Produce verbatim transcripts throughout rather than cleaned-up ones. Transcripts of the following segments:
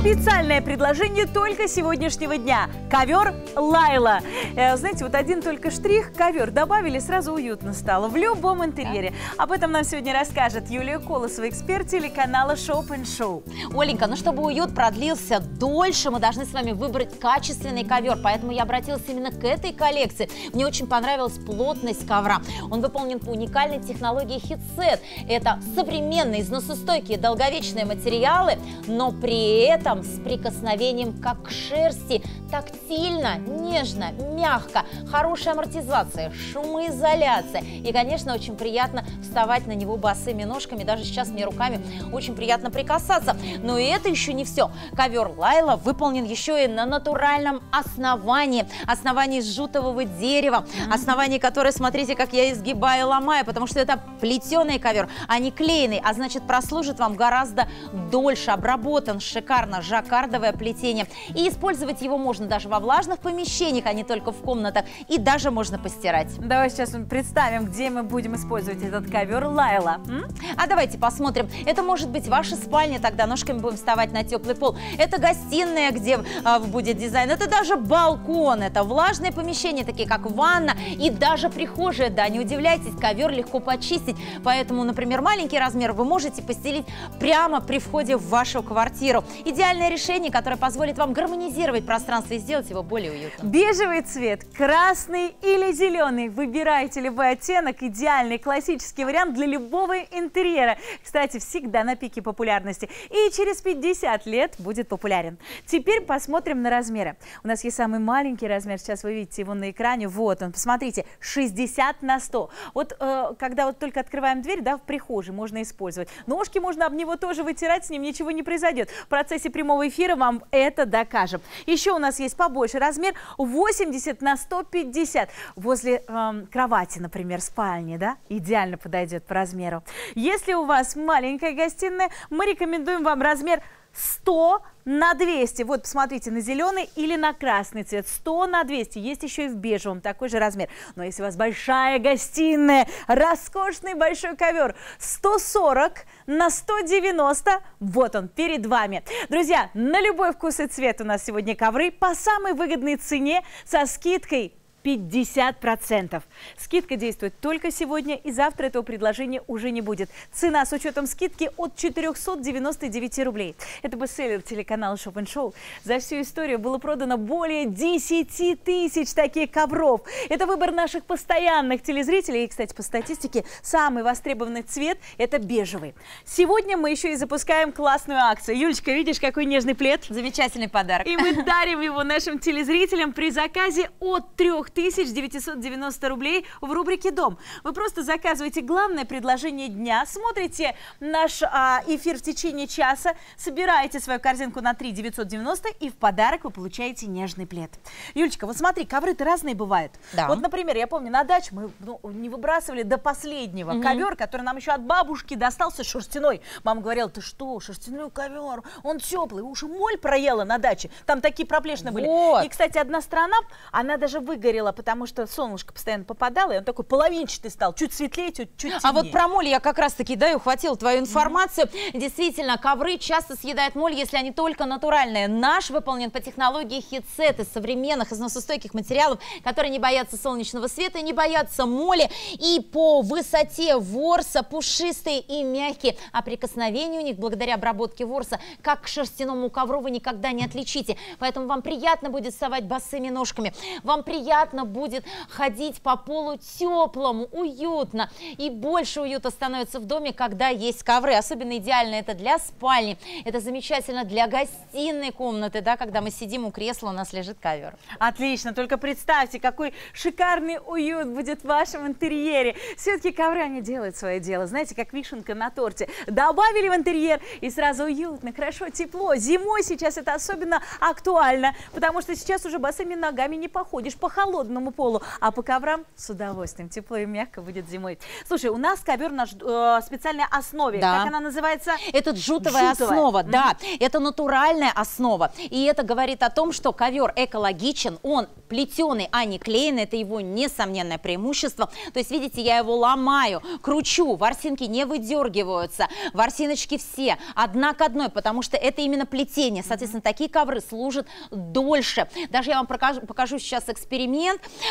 Специальное предложение только сегодняшнего дня. Ковер Лайла. Э, знаете, вот один только штрих, ковер добавили, сразу уютно стало в любом интерьере. Да. Об этом нам сегодня расскажет Юлия Колосова, эксперт телеканала Shop and Show. Оленька, ну чтобы уют продлился дольше, мы должны с вами выбрать качественный ковер. Поэтому я обратилась именно к этой коллекции. Мне очень понравилась плотность ковра. Он выполнен по уникальной технологии хитсет. Это современные, износостойкие, долговечные материалы, но при этом с прикосновением как к шерсти, тактильно, нежно, мягко, хорошая амортизация, шумоизоляция и, конечно, очень приятно вставать на него босыми ножками, даже сейчас мне руками очень приятно прикасаться. Но и это еще не все. Ковер Лайла выполнен еще и на натуральном основании, основании из жутового дерева, основание которое, смотрите, как я изгибаю и ломаю, потому что это плетеный ковер, а не клееный, а значит прослужит вам гораздо дольше, обработан шикарно. Жаккардовое плетение. И использовать его можно даже во влажных помещениях, а не только в комнатах. И даже можно постирать. Давай сейчас представим, где мы будем использовать этот ковер Лайла. М? А давайте посмотрим. Это может быть ваша спальня, тогда ножками будем вставать на теплый пол. Это гостиная, где а, будет дизайн. Это даже балкон. Это влажные помещения, такие как ванна. И даже прихожая, да, не удивляйтесь, ковер легко почистить. Поэтому, например, маленький размер вы можете постелить прямо при входе в вашу квартиру. Идеально решение, которое позволит вам гармонизировать пространство и сделать его более уютным. Бежевый цвет, красный или зеленый. Выбирайте любой оттенок. Идеальный классический вариант для любого интерьера. Кстати, всегда на пике популярности. И через пятьдесят лет будет популярен. Теперь посмотрим на размеры. У нас есть самый маленький размер. Сейчас вы видите его на экране. Вот он, посмотрите, шестьдесят на сто. Вот э, когда вот только открываем дверь, да, в прихожей можно использовать. Ножки можно об него тоже вытирать, с ним ничего не произойдет. В процессе прямого эфира вам это докажем. Еще у нас есть побольше размер восемьдесят на сто пятьдесят. Возле эм, кровати, например, спальни, да, идеально подойдет по размеру. Если у вас маленькая гостиная, мы рекомендуем вам размер сто на двести. Вот, посмотрите, на зеленый или на красный цвет. сто на двести. Есть еще и в бежевом такой же размер. Но если у вас большая гостиная, роскошный большой ковер, сто сорок на сто девяносто. Вот он, перед вами. Друзья, на любой вкус и цвет у нас сегодня ковры по самой выгодной цене со скидкой пятьдесят процентов. Скидка действует только сегодня, и завтра этого предложения уже не будет. Цена с учетом скидки от четырёхсот девяноста девяти рублей. Это бестселлер телеканала Shop and Show. За всю историю было продано более десяти тысяч таких ковров. Это выбор наших постоянных телезрителей. И, кстати, по статистике, самый востребованный цвет – это бежевый. Сегодня мы еще и запускаем классную акцию. Юлечка, видишь, какой нежный плед? Замечательный подарок. И мы дарим его нашим телезрителям при заказе от трёх тысяч девятисот девяноста рублей в рубрике «Дом». Вы просто заказываете главное предложение дня, смотрите наш а, эфир в течение часа, собираете свою корзинку на три тысячи девятьсот девяносто и в подарок вы получаете нежный плед. Юлечка, вот смотри, ковры-то разные бывают. Да. Вот, например, я помню, на даче мы ну, не выбрасывали до последнего угу. ковер, который нам еще от бабушки достался шерстяной. Мама говорила, ты что, шерстяной ковер, он теплый, уж и моль проела на даче, там такие проплешины вот. были. И, кстати, одна сторона, она даже выгорела, потому что солнышко постоянно попадало, и он такой половинчатый стал, чуть светлее, чуть, чуть темнее. А вот про моль я как раз-таки, да, и ухватила твою информацию. Mm-hmm. Действительно, ковры часто съедают моль, если они только натуральные. Наш выполнен по технологии хитсет из современных износостойких материалов, которые не боятся солнечного света, не боятся моли, и по высоте ворса пушистые и мягкие. А прикосновение у них, благодаря обработке ворса, как к шерстяному ковру вы никогда не отличите. Поэтому вам приятно будет совать босыми ножками. Вам приятно будет ходить по полу теплому, уютно. И больше уюта становится в доме, когда есть ковры. Особенно идеально это для спальни. Это замечательно для гостиной комнаты, да, когда мы сидим у кресла, у нас лежит ковер. Отлично, только представьте, какой шикарный уют будет в вашем интерьере. Все-таки ковры, они делают свое дело. Знаете, как вишенка на торте. Добавили в интерьер и сразу уютно, хорошо, тепло. Зимой сейчас это особенно актуально, потому что сейчас уже босыми ногами не походишь, похолодно. холодному полу, а по коврам с удовольствием. Тепло и мягко будет зимой. Слушай, у нас ковер на э, специальной основе. Да. Как она называется? Это джутовая, джутовая. основа. Mm-hmm. Да, это натуральная основа. И это говорит о том, что ковер экологичен, он плетеный, а не клееный. Это его несомненное преимущество. То есть, видите, я его ломаю, кручу, ворсинки не выдергиваются, ворсиночки все одна к одной, потому что это именно плетение. Соответственно, такие ковры служат дольше. Даже я вам покажу, покажу сейчас эксперимент.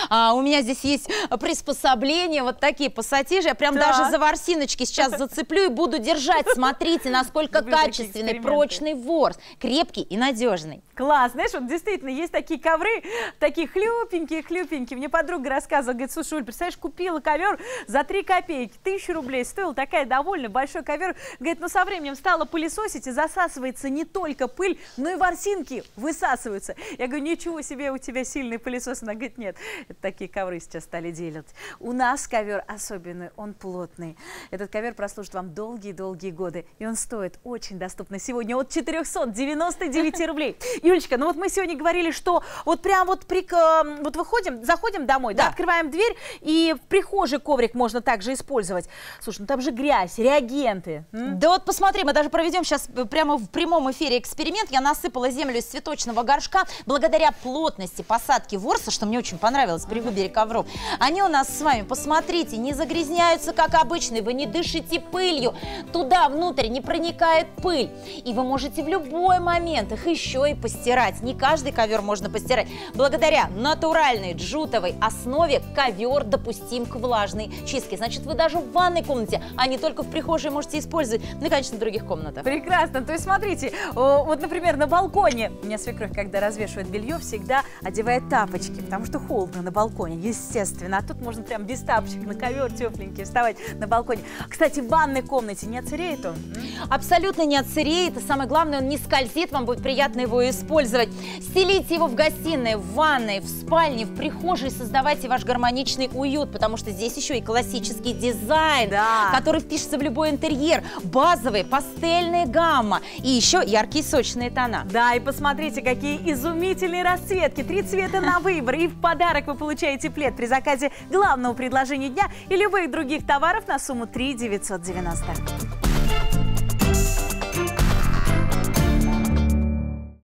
А, у меня здесь есть приспособление, вот такие пассатижи. Я прям да. даже за ворсиночки сейчас зацеплю и буду держать. Смотрите, насколько качественный, прочный ворс, крепкий и надежный. Класс, знаешь, вот действительно есть такие ковры, такие хлюпенькие, хлюпенькие. Мне подруга рассказывала, говорит, слушай, Юль, представляешь, купила ковер за три копейки, тысячу рублей стоил, такая довольно большой ковер. Говорит, ну со временем стала пылесосить, и засасывается не только пыль, но и ворсинки высасываются. Я говорю, ничего себе, у тебя сильный пылесос. Она говорит, нет, это такие ковры сейчас стали делать. У нас ковер особенный, он плотный. Этот ковер прослужит вам долгие-долгие годы, и он стоит очень доступно сегодня от четырёхсот девяноста девяти рублей. Юлечка, ну вот мы сегодня говорили, что вот прям вот, при, вот выходим, заходим домой, да. да, открываем дверь, и в прихожей коврик можно также использовать. Слушай, ну там же грязь, реагенты. М? Да вот посмотри, мы даже проведем сейчас прямо в прямом эфире эксперимент. Я насыпала землю из цветочного горшка. Благодаря плотности посадки ворса, что мне очень понравилось при выборе ковров, они у нас с вами, посмотрите, не загрязняются, как обычные. Вы не дышите пылью, туда внутрь не проникает пыль. И вы можете в любой момент их еще и постирать. Не каждый ковер можно постирать. Благодаря натуральной джутовой основе ковер допустим к влажной чистке. Значит, вы даже в ванной комнате, а не только в прихожей можете использовать. Ну и, конечно, в других комнатах. Прекрасно. То есть, смотрите, вот, например, на балконе. У меня свекровь, когда развешивает белье, всегда одевает тапочки, потому что холодно на балконе, естественно. А тут можно прям без тапочек на ковер тепленький вставать на балконе. Кстати, в ванной комнате не отсыреет он? Абсолютно не отсыреет. И самое главное, он не скользит, вам будет приятно его использовать. Стелите его в гостиной, в ванной, в спальне, в прихожей, создавайте ваш гармоничный уют, потому что здесь еще и классический дизайн, да. который впишется в любой интерьер, базовые, пастельные гамма и еще яркие сочные тона. Да, и посмотрите, какие изумительные расцветки, три цвета на выбор, и в подарок вы получаете плед при заказе главного предложения дня и любых других товаров на сумму три тысячи девятьсот девяносто.